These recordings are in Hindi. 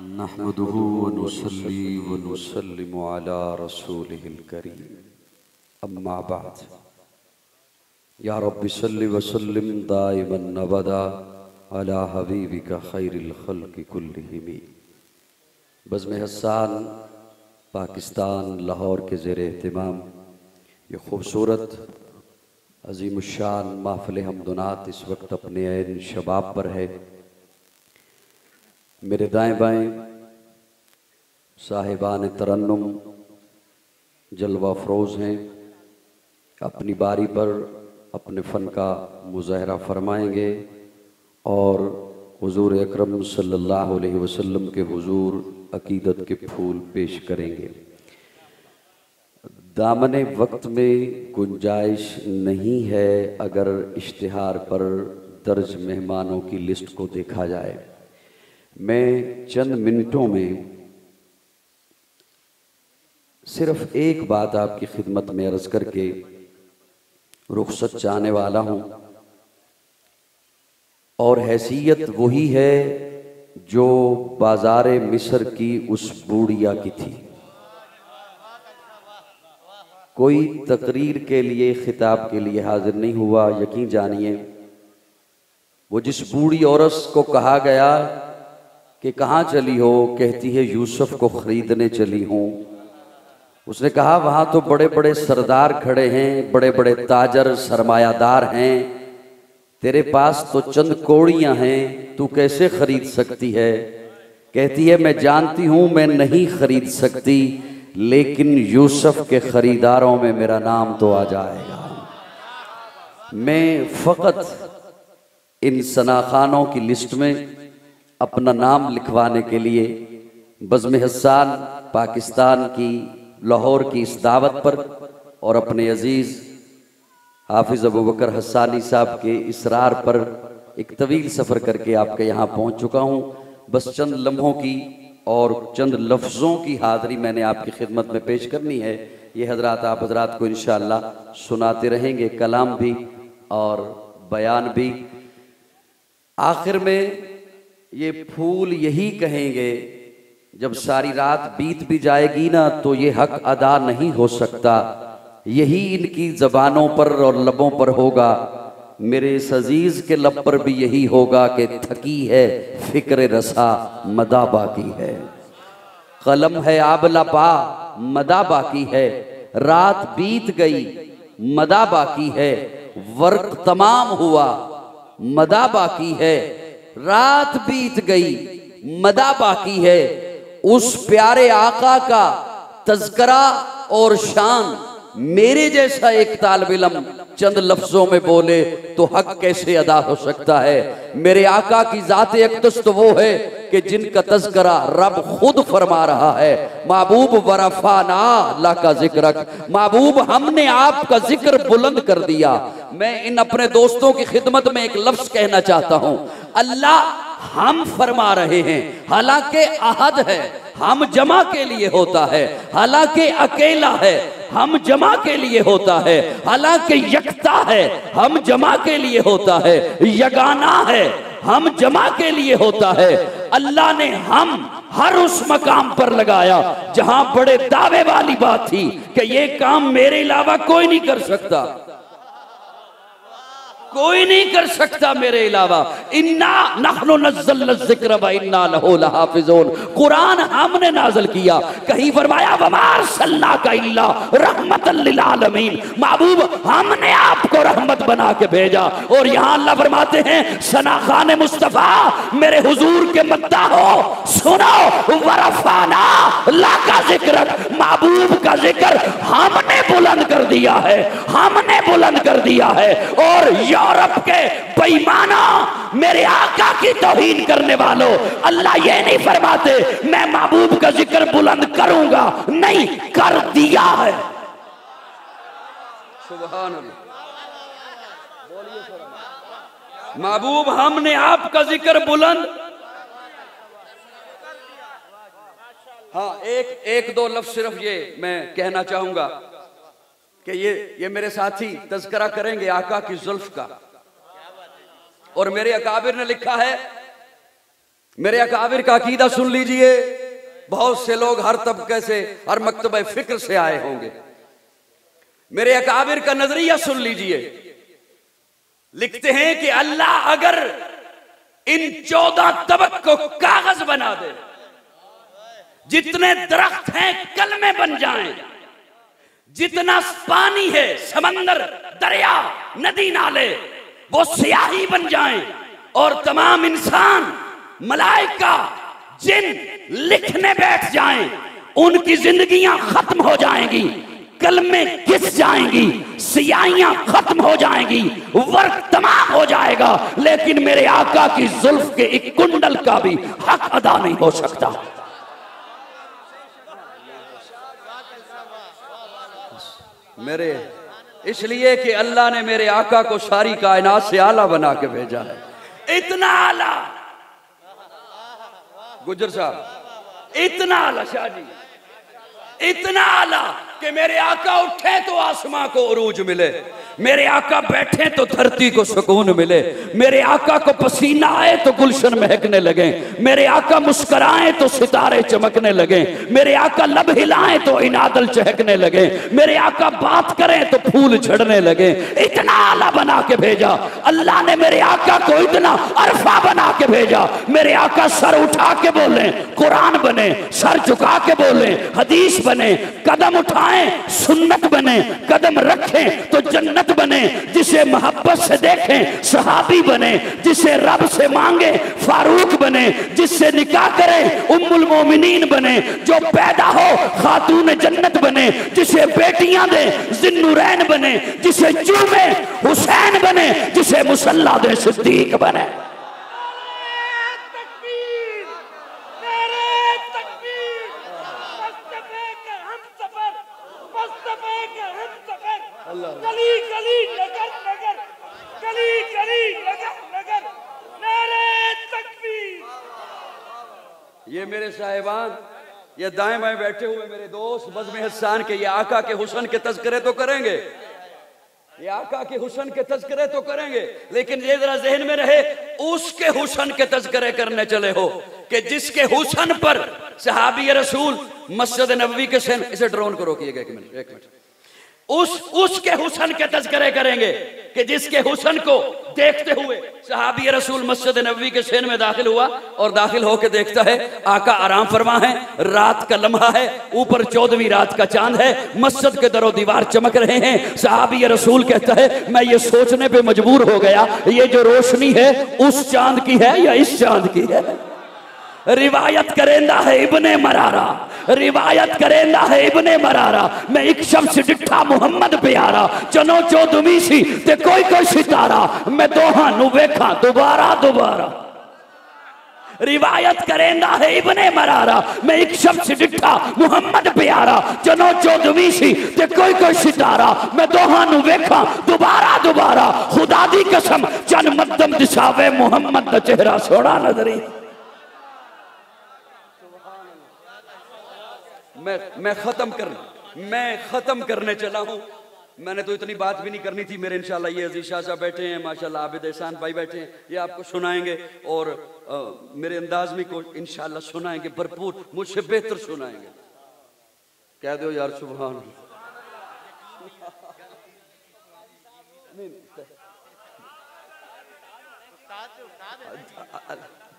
नहमदुहु व नुसल्ली व नुसल्लिमु अला रसूलिहिल करीम अम्मा बाद या रब्बि सल्लि व सल्लिम दाइमन अबदा अला हबीबिका खैरिल खल्कि कुल्लिहिम। बज़्मे हस्सान पाकिस्तान लाहौर के ज़ेरे एहतमाम ये खूबसूरत अज़ीमुशान महफ़िल हमदनात इस वक्त अपने ऐन शबाब पर है। मेरे दाएँ बाएँ साहिबान तरन्नुम जलवा फ़रोज़ हैं, अपनी बारी पर अपने फ़न का मुज़ाहरा फरमाएँगे और हुज़ूर अकरम सल्लल्लाहु अलैहि वसल्लम के हुज़ूर अक़ीदत के फूल पेश करेंगे। दामने वक्त में गुंजाइश नहीं है अगर इश्तिहार पर दर्ज मेहमानों की लिस्ट को देखा जाए। मैं चंद मिनटों में सिर्फ एक बात आपकी खिदमत में अर्ज़ करके रुखसत चाहने वाला हूँ, और हैसियत वही है जो बाज़ारे मिस्र की उस बूढ़िया की थी। कोई तकरीर के लिए, खिताब के लिए हाजिर नहीं हुआ। यकीन जानिए, वो जिस बूढ़ी औरत को कहा गया कि कहाँ चली हो, कहती है यूसुफ को खरीदने चली हूँ। उसने कहा वहाँ तो बड़े बड़े सरदार खड़े हैं, बड़े बड़े ताजर सरमायादार हैं, तेरे पास तो चंद कौड़ियाँ हैं, तू कैसे खरीद सकती है। कहती है मैं जानती हूँ मैं नहीं खरीद सकती, लेकिन यूसुफ के खरीदारों में मेरा नाम तो आ जाएगा। मैं फकत इन सनाखानों की लिस्ट में अपना नाम लिखवाने के लिए बज़्मे हस्सान पाकिस्तान की लाहौर की इस दावत पर और अपने अजीज़ हाफिज़ अबू बकर हस्सानी साहब के इसरार पर एक तवील सफ़र करके आपके यहाँ पहुँच चुका हूँ। बस चंद लम्हों की और चंद लफ्ज़ों की हाज़री मैंने आपकी खिदमत में पेश करनी है। ये हजरात आप हजरात को इंशाअल्लाह सुनाते रहेंगे, कलाम भी और बयान भी। आखिर में ये फूल यही कहेंगे, जब सारी रात बीत भी जाएगी ना तो ये हक अदा नहीं हो सकता, यही इनकी ज़बानों पर और लबों पर होगा। मेरे इस अजीज के लब पर भी यही होगा कि थकी है फिक्र रसा मदा बाकी है, कलम है आबला पा मदा बाकी है, रात बीत गई मदा बाकी है, वर्क तमाम हुआ मदा बाकी है, रात बीत गई मदा बाकी है। उस प्यारे आका का तज़करा और शान मेरे जैसा एक तालब इल्म चंद लफ्जों में बोले तो हक कैसे अदा हो सकता है। मेरे आका की ज़ात अक़दस तो वो है कि जिनका तज़करा रब खुद फरमा रहा है, महबूब वरफ़ाना लका ज़िक्रक, महबूब हमने आपका जिक्र बुलंद कर दिया। मैं इन अपने दोस्तों की खिदमत में एक लफ्ज़ कहना चाहता हूँ, अल्लाह हम फरमा रहे हैं, हालांकि अहद है, हम जमा के लिए होता है, हालांकि अकेला है, हम जमा के लिए होता है, हालांकि यकता है, हम जमा के लिए होता है, यगाना है, हम जमा के लिए होता है। अल्लाह ने हम हर उस मकाम पर लगाया जहां बड़े दावे वाली बात थी कि ये काम मेरे अलावा कोई नहीं कर सकता, कोई नहीं कर सकता मेरे अलावा। इन्ना नहनु नज़्ज़लना ज़िक्र व इन्ना लहू लहाफ़िज़ून, कुरान हमने नाज़िल किया। कहीं फरमाया वमा अर्सलनाका इल्ला रहमतल लिल आलमीन, महबूब हमने आपको रहमत बना के भेजा। और यहाँ अल्लाह फरमाते हैं सनाखाने मुस्तफ़ा, मेरे हुजूर के मद्दा हो सुनो, वरफ़ाना लका ज़िक्रक, महबूब का जिक्र हमने बुलंद कर दिया है, हमने बुलंद कर दिया है। और यूरोप के बेईमाना, मेरे आका की तौहीन करने वालों, अल्लाह ये नहीं फरमाते मैं महबूब का जिक्र बुलंद करूंगा, नहीं, कर दिया है। सुभान अल्लाह, महबूब हमने आपका जिक्र बुलंद। हाँ, एक दो लफ्ज सिर्फ ये मैं कहना चाहूंगा कि ये मेरे साथी तज़किरा करेंगे आका की जुल्फ का, और मेरे अकाबिर ने लिखा है मेरे अकाबिर का अकीदा सुन लीजिए। बहुत से लोग हर तबके से, हर मकतबे फिक्र से आए होंगे। मेरे अकाबिर का नजरिया सुन लीजिए। लिखते हैं कि अल्लाह अगर इन 14 तबक को कागज बना दे, जितने दरख्त हैं कलमे बन जाएं, जितना पानी है समंदर, दरिया, नदी, नाले वो स्याही बन जाएं, और तमाम इंसान, मलाइका, जिन लिखने बैठ जाएं, उनकी जिंदगियां खत्म हो जाएंगी, कलमे किस जाएंगी, सियाहियां खत्म हो जाएंगी, वर्क तमाम हो जाएगा, लेकिन मेरे आका की जुल्फ के एक कुंडल का भी हक अदा नहीं हो सकता। मेरे इसलिए कि अल्लाह ने मेरे आका को सारी कायनात से आला बना के भेजा है। इतना आला गुजर साहब, इतना आला शाहजी, इतना आला कि मेरे आका उठे तो आसमां को उरूज मिले, मेरे आका बैठे तो धरती को सुकून मिले, मेरे आका को पसीना आए तो गुलशन महकने लगे, मेरे आका मुस्कराए तो सितारे चमकने लगे, मेरे आका लब हिलाए तो इनादल चहकने लगे, मेरे आका बात करें तो फूल झड़ने लगे। इतना आला बना के भेजा अल्लाह ने मेरे आका को, इतना अरफा बना के भेजा। मेरे आका सर उठा के बोले कुरान बने, सर झुका के बोले हदीस बने, कदम उठाए सुन्नत बने, कदम रखे तो जन्नत बने, जिसे मोहब्बत से देखें सहाबी बने, जिसे रब से मांगे फारूक बने, जिससे निकाह करे उम्मुल मोमिनीन बने, जो पैदा हो खातून जन्नत बने, जिसे बेटियां दे जिन्नुरैन बने, जिसे चूमे हुसैन बने, जिसे मुसल्ला दे सिद्दीक बने। ये मेरे साहिबान, ये दाएं बाएं बैठे हुए मेरे दोस्त बज़्म एहसान के, ये आका के हुस्न के तज़किरे तो करेंगे, ये आका के हुस्न के तज़किरे तो करेंगे, लेकिन ये जरा जहन में रहे, उसके हुस्न के तज़किरे करने चले हो कि जिसके हुस्न पर सहाबी रसूल मस्जिद नबवी के सन, इसे ड्रोन को रोकिएगा एक मिनट, उसके हुसन के तज़किरे करेंगे कि जिसके हुसन को देखते हुए सहाबी रसूल मस्जिद नबवी के शेन में दाखिल हुआ और दाखिल होकर देखता है आका आराम फरमा है, रात का लम्हा है, ऊपर 14वीं रात का चांद है, मस्जिद के दरो दीवार चमक रहे हैं। सहाबी रसूल कहता है मैं ये सोचने पे मजबूर हो गया ये जो रोशनी है उस चांद की है या इस चांद की है। रिवायत करेंदा है इब्ने मरारा, रिवायत करेंदा है इब्ने मरारा, मैं एक शम्स डिठा मुहम्मद प्यारा, चनो चो दुमी सी ते कोई कोई सितारा, मैं दोहा नु वेखा दोबारा दोबारा। रिवायत करेंदा है इब्ने मरारा, मैं एक शम्स डिठा मुहम्मद प्यारा, चनो चो दुमी सी ते कोई कोई सितारा, मैं दोहा नु वेखा दोबारा दोबारा, खुदा दी कसम चन मदम दिशावे मुहम्मद दा चेहरा सोड़ा नजरी। मैं खत्म करने चला हूं। मैंने तो इतनी बात भी नहीं करनी थी। मेरे इंशाल्लाह ये अजीज शाह साहब बैठे हैं, माशाल्लाह आबिद एहसान भाई बैठे हैं, ये आपको सुनाएंगे और मेरे अंदाज में को इंशाल्लाह सुनाएंगे, भरपूर, मुझसे बेहतर सुनाएंगे। कह दो यार सुभान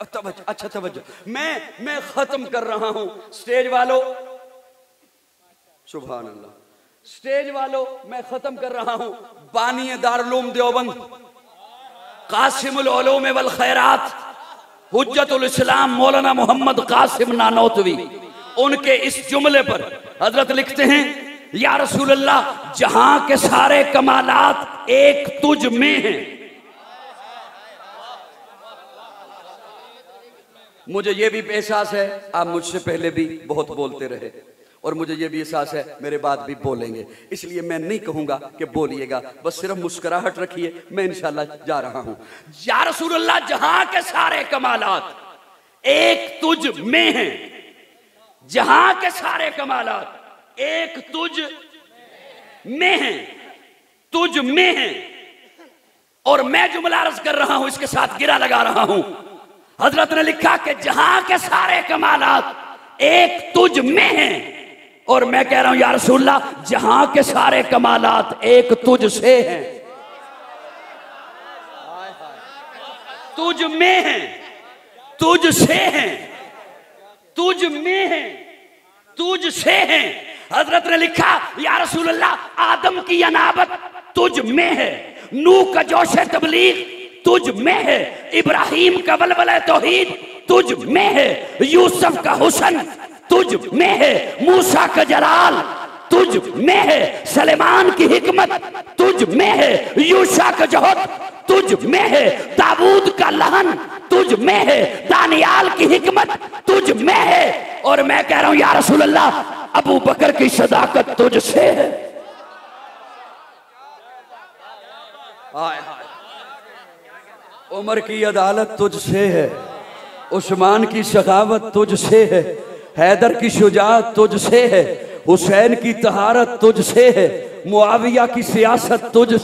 अल्लाह। अच्छा तवज्जो, मैं खत्म कर रहा हूं। स्टेज वालों, सुभान अल्लाह, स्टेज वालों मैं खत्म कर रहा हूं। बानी दारुलूम देवबंद, कासिमुल उलूम वल खैरात, हुज्जतुल इस्लाम मौलाना मोहम्मद कासिम नानोतवी, उनके इस जुमले पर हजरत लिखते हैं या रसूल अल्लाह जहां के सारे कमालात एक तुझ में हैं। मुझे यह भी एहसास है आप मुझसे पहले भी बहुत बोलते रहे और मुझे यह भी एहसास है मेरे बाद भी बोलेंगे, इसलिए मैं नहीं कहूंगा कि बोलिएगा, बस सिर्फ मुस्कुराहट रखिए। मैं इंशाल्लाह जा रहा हूं। या रसूलल्लाह जहां के सारे कमालात एक तुझ में हैं, जहां के सारे कमालात एक तुझ में हैं, तुझ में हैं। और मैं जुमला अर्ज कर रहा हूं, इसके साथ गिरा लगा रहा हूं। हजरत ने लिखा कि जहां के सारे कमालात एक तुझ में हैं, और मैं कह रहा हूं या रसूलल्लाह जहां के सारे कमालात एक तुझ से हैं, तुझ में हैं, तुझ से हैं, तुझ में हैं, तुझ से हैं। हजरत ने लिखा या रसूलल्लाह आदम की अनाबत तुझ में है, नूह का जोश तबलीग तुझ में है, इब्राहिम का वलवला तौहीद तुझ में है, यूसुफ का हुस्न तुझ में है, मूसा का जलाल तुझ में है, सलेमान की हिकमत तुझ में है, यूशा का जहद तुझ में है, दाऊद का लहन तुझ में है, दानियाल की हिकमत तुझ में है। और मैं कह रहा हूं या रसूल अल्लाह अबू बकर की सदाकत तुझ से है। उमर की अदालत तुझ से है, उस्मान की सखावत तुझ से है, हैदर की शुजाअत तुझ से है, हुसैन की तहारत तुझ से है, मुआविया की सियासत तुझ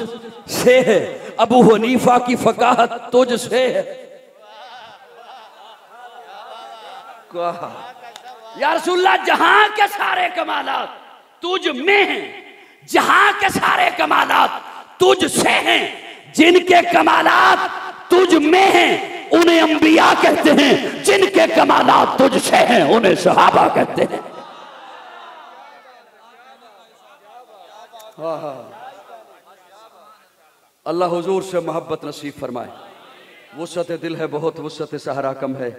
से है, अबू हनीफा की फकाहत तुझ से है। या रसूलल्लाह जहां के सारे कमालात तुझ में हैं, जहां के सारे कमालात तुझ से हैं, जिनके कमालात तुझ में हैं उन्हें अंबिया कहते हैं, जिनके कमालात तुझसे हैं उन्हें सहाबा कहते हैं। अल्लाह हुजूर से मोहब्बत नसीब फरमाए। वुसअत दिल है बहुत, वुसअत सहारा कम है,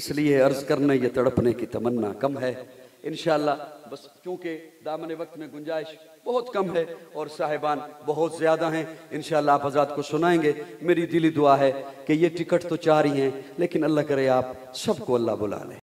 इसलिए अर्ज करने ये तड़पने की तमन्ना कम है। इंशाअल्लाह बस क्योंकि दामन वक्त में गुंजाइश बहुत कम है और साहिबान बहुत ज़्यादा हैं, इंशाअल्लाह आप हज़रात को सुनाएंगे। मेरी दिली दुआ है कि ये टिकट तो चाह रही हैं, लेकिन अल्लाह करे आप सबको अल्लाह बुला ले।